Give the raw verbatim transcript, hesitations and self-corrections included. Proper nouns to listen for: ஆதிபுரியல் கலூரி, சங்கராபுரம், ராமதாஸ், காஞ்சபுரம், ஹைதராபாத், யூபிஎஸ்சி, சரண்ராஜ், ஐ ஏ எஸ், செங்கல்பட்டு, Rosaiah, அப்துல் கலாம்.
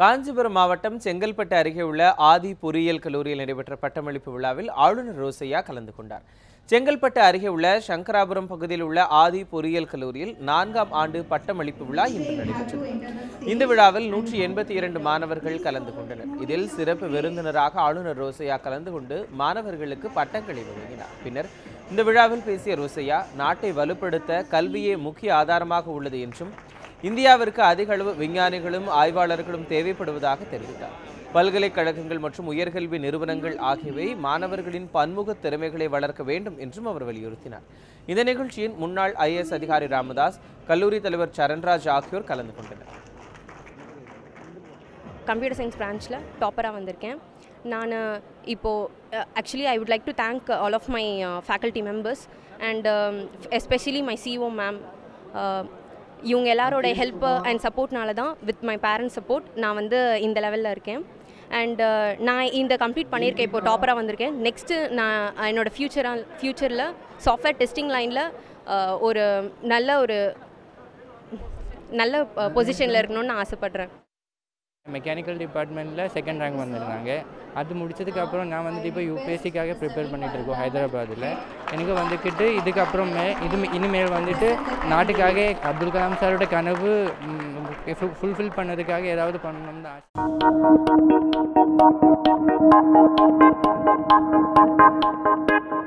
காஞ்சபுரம் மாவட்டம் செங்கல்பட்டு அருகே உள்ள ஆதிபுரியல் கலூரியில் நடைபெற்ற பட்டமளிப்பு விழாவில் ஆளுநர் ரோசையா கலந்து கொண்டார். செங்கல்பட்டு அருகே உள்ள சங்கராபுரம் பகுதியில் உள்ள ஆதிபுரியல் கலூரியில் நான்காம் ஆண்டு பட்டமளிப்பு விழா இன்று நடைபெற்றது. இந்த விழாவில் நூற்றி எண்பத்தி இரண்டு மாணவர்கள் கலந்து கொண்டனர். இதில் சிறப்பு விருந்தினராக ஆளுநர் ரோசையா கலந்து கொண்டு மாணவர்களுக்கு பட்டங்களை வழங்கினார். பின்னர் இந்த விழாவில் பேசிய ரோசையா, நாட்டை வலுப்படுத்த கல்வியே முக்கிய ஆதாரமாக உள்ளது என்றும் இந்தியாவிற்கு அதிக அளவு விஞ்ஞானிகளும் ஆய்வாளர்களும் தேவைப்படுவதாக தெரிவித்தார். பல்கலைக்கழகங்கள் மற்றும் உயர்கல்வி நிறுவனங்கள் ஆகியவை மாணவர்களின் பன்முக திறமைகளை வளர்க்க வேண்டும் என்றும் அவர் வலியுறுத்தினார். இந்த நிகழ்ச்சியின் முன்னாள் ஐ ஏ எஸ் அதிகாரி ராமதாஸ், கல்லூரி தலைவர் சரண்ராஜ் ஆகியோர் கலந்து கொண்டனர். கம்ப்யூட்டர் சயின்ஸ் பிரான்ச்சில் டாப்பராக வந்திருக்கேன். நான் இப்போது actually I would like to thank all of my faculty members and especially my C O ma'am. இவங்க எல்லாரோட ஹெல்ப்பு அண்ட் சப்போர்ட்னால தான், வித் மை பேரண்ட்ஸ் சப்போர்ட், நான் வந்து இந்த லெவலில் இருக்கேன். அண்டு நான் இந்த கம்ப்ளீட் பண்ணியிருக்கேன், இப்போது டாப்பராக வந்திருக்கேன். நெக்ஸ்ட்டு நான் என்னோடய ஃப்யூச்சராக ஃப்யூச்சரில் சாஃப்ட்வேர் டெஸ்டிங் லைனில் ஒரு நல்ல ஒரு நல்ல பொசிஷனில் இருக்கணும்னு நான் ஆசைப்பட்றேன். மெக்கானிக்கல் டிபார்ட்மெண்ட்டில் செகண்ட் ரேங்க் வந்திருந்தாங்க. அது முடிச்சதுக்கப்புறம் நான் வந்துட்டு இப்போ யூபிஎஸ்சிக்காக ப்ரிப்பேர் பண்ணிகிட்ருக்கோம் ஹைதராபாத்தில். எனக்கு வந்துக்கிட்டு இதுக்கப்புறமே இது இனிமேல் வந்துட்டு நாட்டுக்காக அப்துல் கலாம் சாரோட கனவு ஃபுல்ஃபில் பண்ணதுக்காக ஏதாவது பண்ணணும்னு ஆசை.